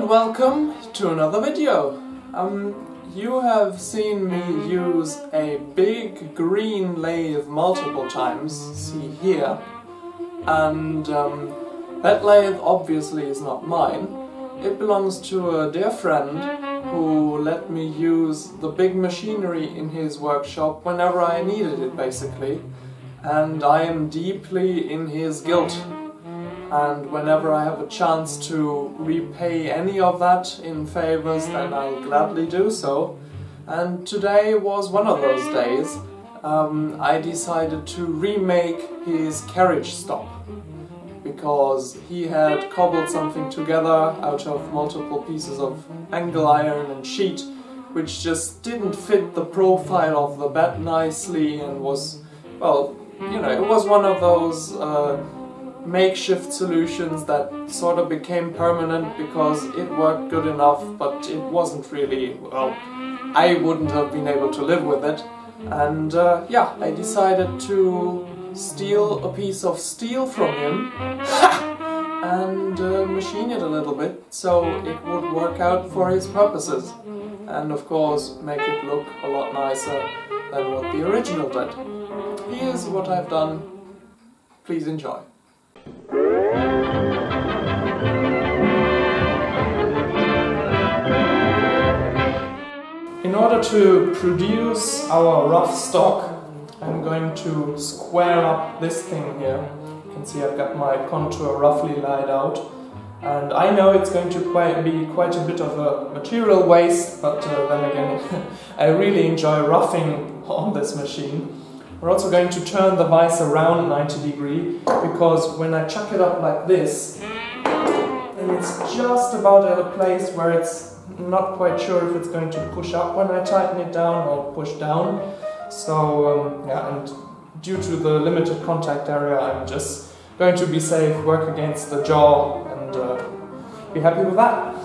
and welcome to another video. You have seen me use a big green lathe multiple times, see here, and that lathe obviously is not mine. It belongs to a dear friend who let me use the big machinery in his workshop whenever I needed it, basically, and I am deeply in his guilt. And whenever I have a chance to repay any of that in favors, then I gladly do so. And today was one of those days. I decided to remake his carriage stop, because he had cobbled something together out of multiple pieces of angle iron and sheet, which just didn't fit the profile of the bat nicely, and was, well, you know, it was one of those makeshift solutions that sort of became permanent because it worked good enough, but it wasn't really, well, I wouldn't have been able to live with it. And yeah, I decided to steal a piece of steel from him and machine it a little bit so it would work out for his purposes, and of course make it look a lot nicer than what the original did. Here's what I've done. Please enjoy. In order to produce our rough stock, I'm going to square up this thing here. You can see I've got my contour roughly laid out, and I know it's going to be quite a bit of a material waste, but then again I really enjoy roughing on this machine. We're also going to turn the vise around 90 degrees, because when I chuck it up like this, then it's just about at a place where it's not quite sure if it's going to push up when I tighten it down or push down. So yeah, and due to the limited contact area, I'm just going to be safe, work against the jaw, and be happy with that.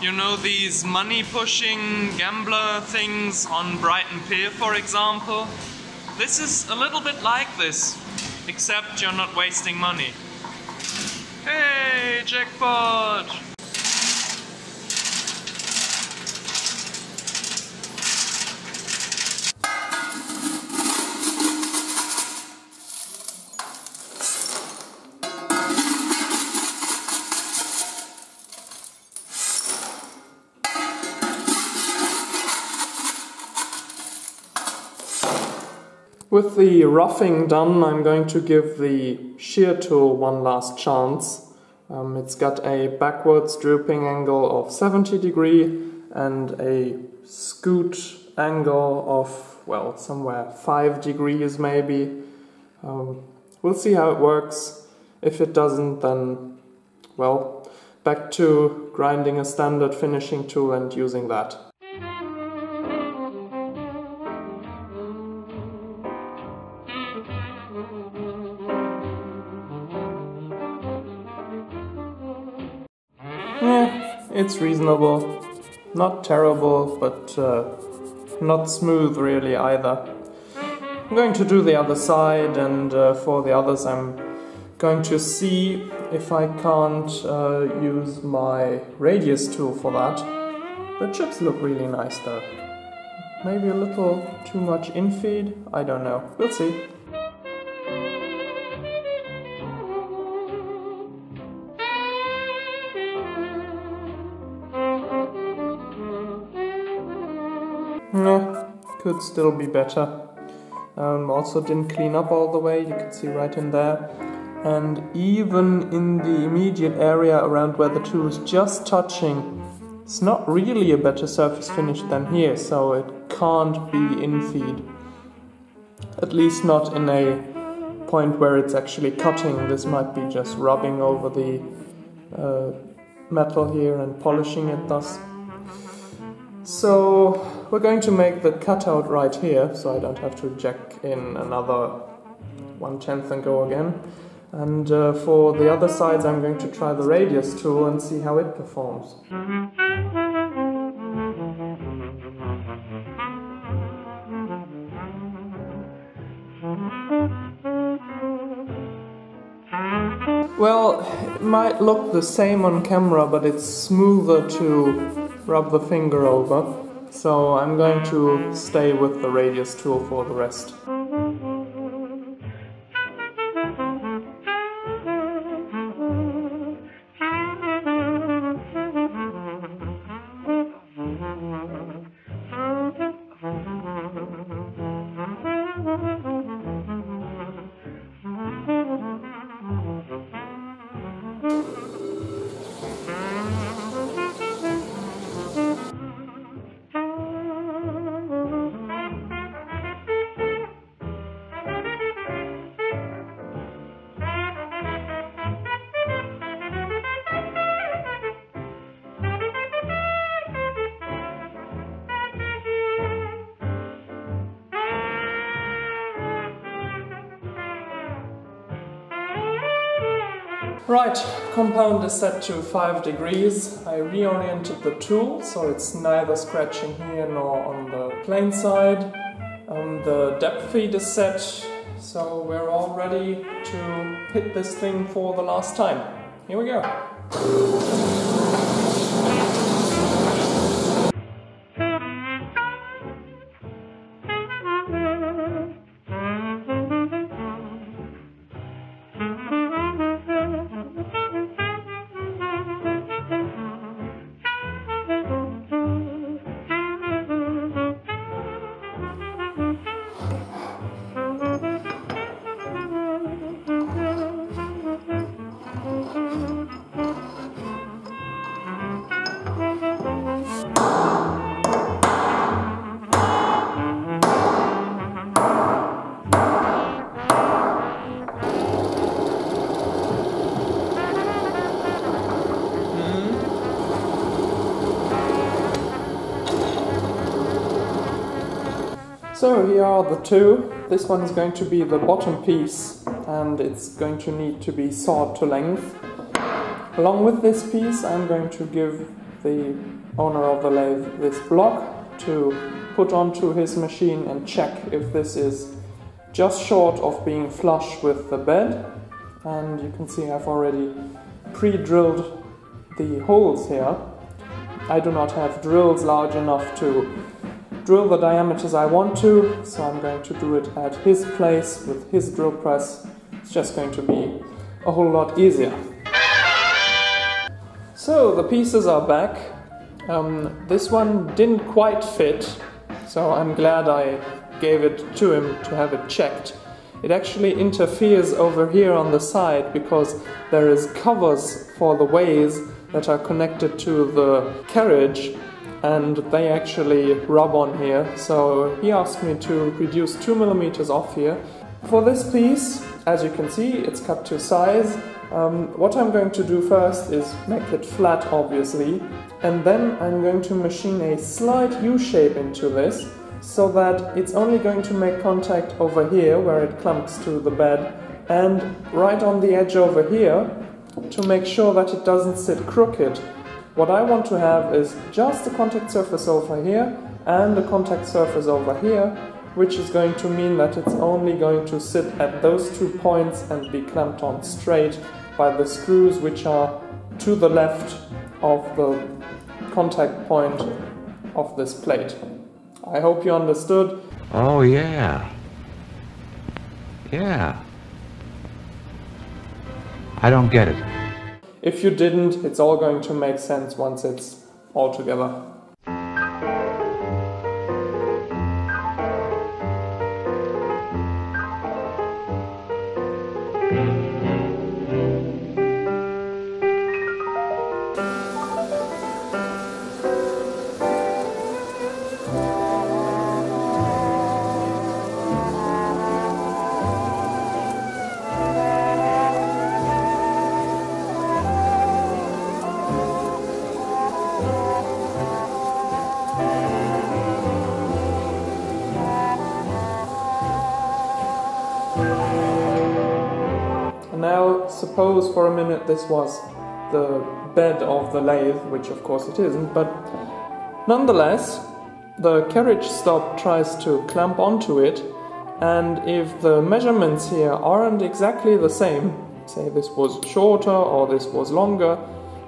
You know these money-pushing gambler things on Brighton Pier, for example? This is a little bit like this, except you're not wasting money. Hey, jackpot! With the roughing done, I'm going to give the shear tool one last chance. It's got a backwards drooping angle of 70° and a scoot angle of, well, somewhere 5° maybe. We'll see how it works. If it doesn't, then, well, back to grinding a standard finishing tool and using that. It's reasonable, not terrible, but not smooth really either. I'm going to do the other side, and for the others I'm going to see if I can't use my radius tool for that. The chips look really nice though. Maybe a little too much infeed? I don't know. We'll see. Could still be better. Also didn't clean up all the way, you can see right in there. And even in the immediate area around where the tool is just touching, it's not really a better surface finish than here, so it can't be infeed. At least not in a point where it's actually cutting. This might be just rubbing over the metal here and polishing it thus. So we're going to make the cutout right here, so I don't have to jack in another 1/10 and go again. And for the other sides I'm going to try the radius tool and see how it performs. Well, it might look the same on camera, but it's smoother to rub the finger over. So I'm going to stay with the radius tool for the rest. Right, compound is set to 5°. I reoriented the tool, so it's neither scratching here nor on the plane side. The depth feed is set, so we're all ready to hit this thing for the last time. Here we go. So here are the two. This one is going to be the bottom piece, and it's going to need to be sawed to length. Along with this piece I'm going to give the owner of the lathe this block to put onto his machine and check if this is just short of being flush with the bed. And you can see I've already pre-drilled the holes here. I do not have drills large enough to drill the diameters I want to, so I'm going to do it at his place with his drill press. It's just going to be a whole lot easier. So the pieces are back. This one didn't quite fit, so I'm glad I gave it to him to have it checked. It actually interferes over here on the side because there is covers for the ways that are connected to the carriage, and they actually rub on here, so he asked me to reduce 2 millimeters off here. For this piece, as you can see, it's cut to size. What I'm going to do first is make it flat, obviously, and then I'm going to machine a slight U-shape into this, so that it's only going to make contact over here where it clumps to the bed, and right on the edge over here, to make sure that it doesn't sit crooked. What I want to have is just a contact surface over here and a contact surface over here, which is going to mean that it's only going to sit at those 2 points and be clamped on straight by the screws which are to the left of the contact point of this plate. I hope you understood. Oh yeah. Yeah. I don't get it. If you didn't, it's all going to make sense once it's all together. Suppose for a minute this was the bed of the lathe, which of course it isn't, but nonetheless the carriage stop tries to clamp onto it, and if the measurements here aren't exactly the same, say this was shorter or this was longer,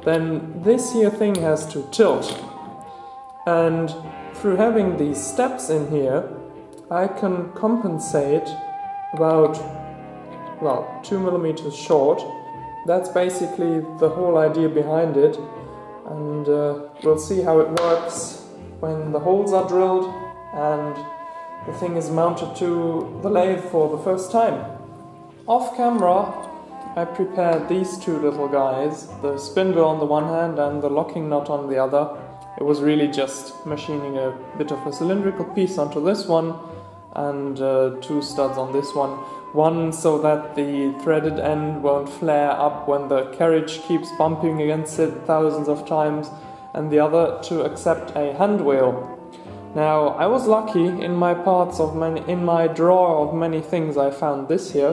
then this here thing has to tilt. And through having these steps in here, I can compensate about, well, 2 millimeters short. That's basically the whole idea behind it, and we'll see how it works when the holes are drilled and the thing is mounted to the lathe for the first time. Off camera I prepared these two little guys, the spindle on the one hand and the locking nut on the other. It was really just machining a bit of a cylindrical piece onto this one and 2 studs on this one. One so that the threaded end won't flare up when the carriage keeps bumping against it thousands of times, and the other to accept a hand wheel. Now, I was lucky in my drawer of many things. I found this here,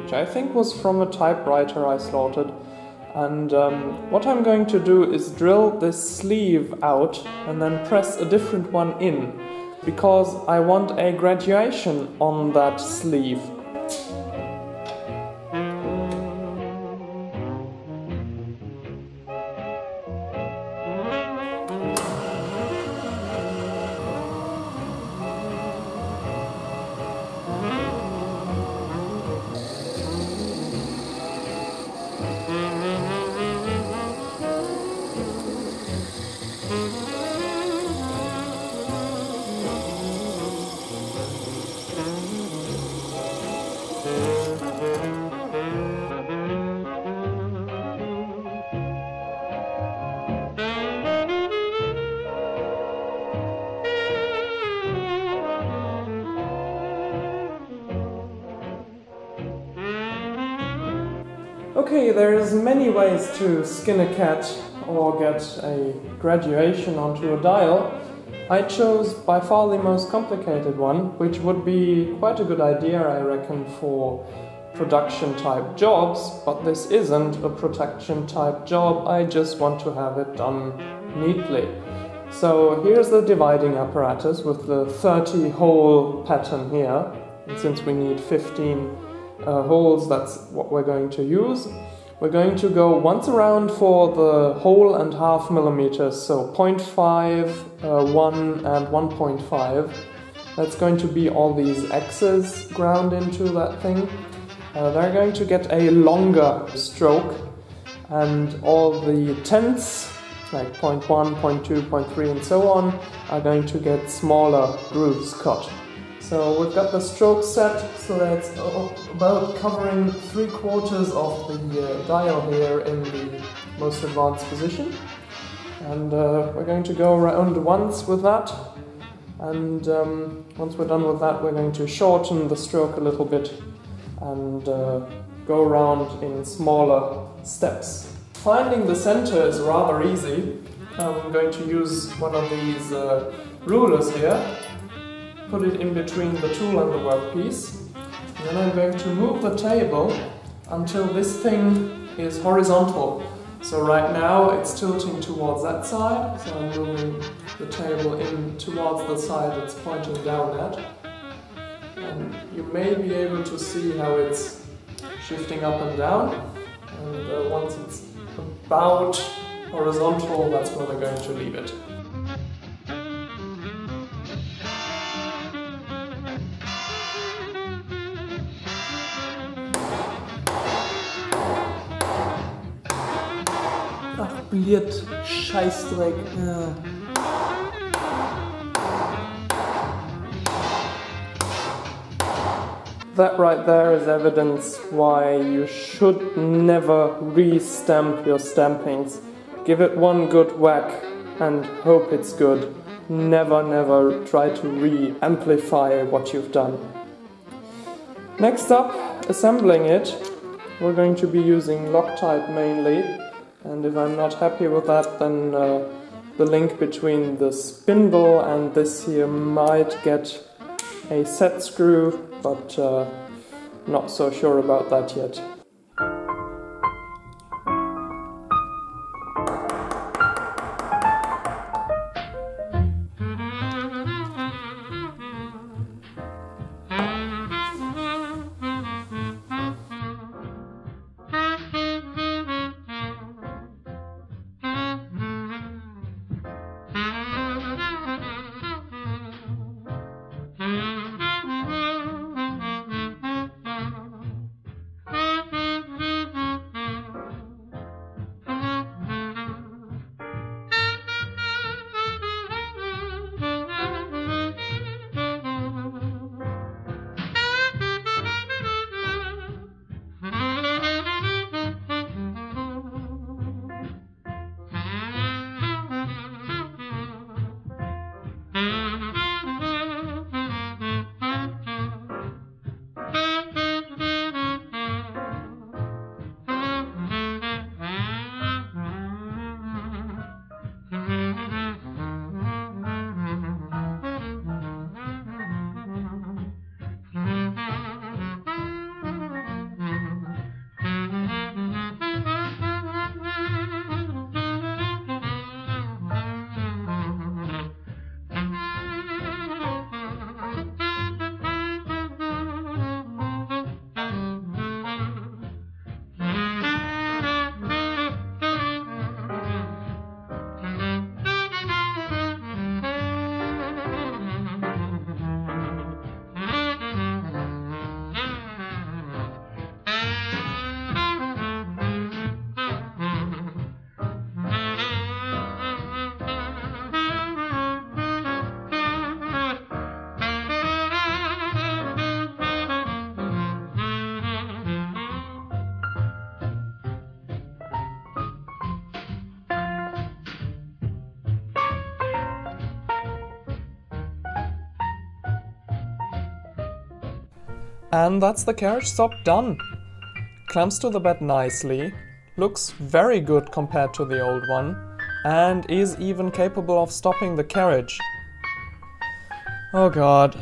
which I think was from a typewriter I slaughtered. And what I'm going to do is drill this sleeve out and then press a different one in, because I want a graduation on that sleeve. Okay, there's many ways to skin a cat or get a graduation onto a dial. I chose by far the most complicated one, which would be quite a good idea, I reckon, for production type jobs, but this isn't a production type job. I just want to have it done neatly. So here's the dividing apparatus with the 30 hole pattern here. And since we need 15 holes, that's what we're going to use. We're going to go once around for the whole and half millimeters, so 0.5, 1 and 1.5. That's going to be all these X's ground into that thing. They're going to get a longer stroke, and all the tenths, like 0.1, 0.2, 0.3 and so on, are going to get smaller grooves cut. So we've got the stroke set, so that's about covering 3/4 of the dial here in the most advanced position. And we're going to go around once with that, and once we're done with that, we're going to shorten the stroke a little bit and go around in smaller steps. Finding the center is rather easy. I'm going to use one of these rulers here. Put it in between the tool and the workpiece, and then I'm going to move the table until this thing is horizontal. So right now it's tilting towards that side, so I'm moving the table in towards the side it's pointing down at. And you may be able to see how it's shifting up and down, and once it's about horizontal, that's when we're going to leave it. Bliert, Scheißdreck. That right there is evidence why you should never re-stamp your stampings. Give it one good whack and hope it's good. Never, never try to re-amplify what you've done. Next up, assembling it. We're going to be using Loctite mainly. And if I'm not happy with that, then the link between the spindle and this here might get a set screw, but not so sure about that yet. And that's the carriage stop done. Clamps to the bed nicely, looks very good compared to the old one, and is even capable of stopping the carriage. Oh god,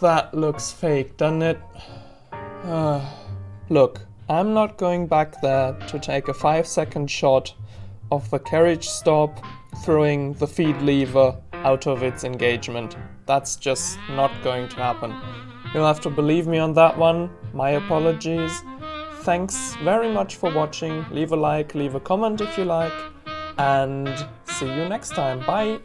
that looks fake, doesn't it? Look, I'm not going back there to take a 5-second shot of the carriage stop throwing the feed lever out of its engagement. That's just not going to happen. You'll have to believe me on that one. My apologies. Thanks very much for watching. Leave a like, leave a comment if you like, and see you next time. Bye!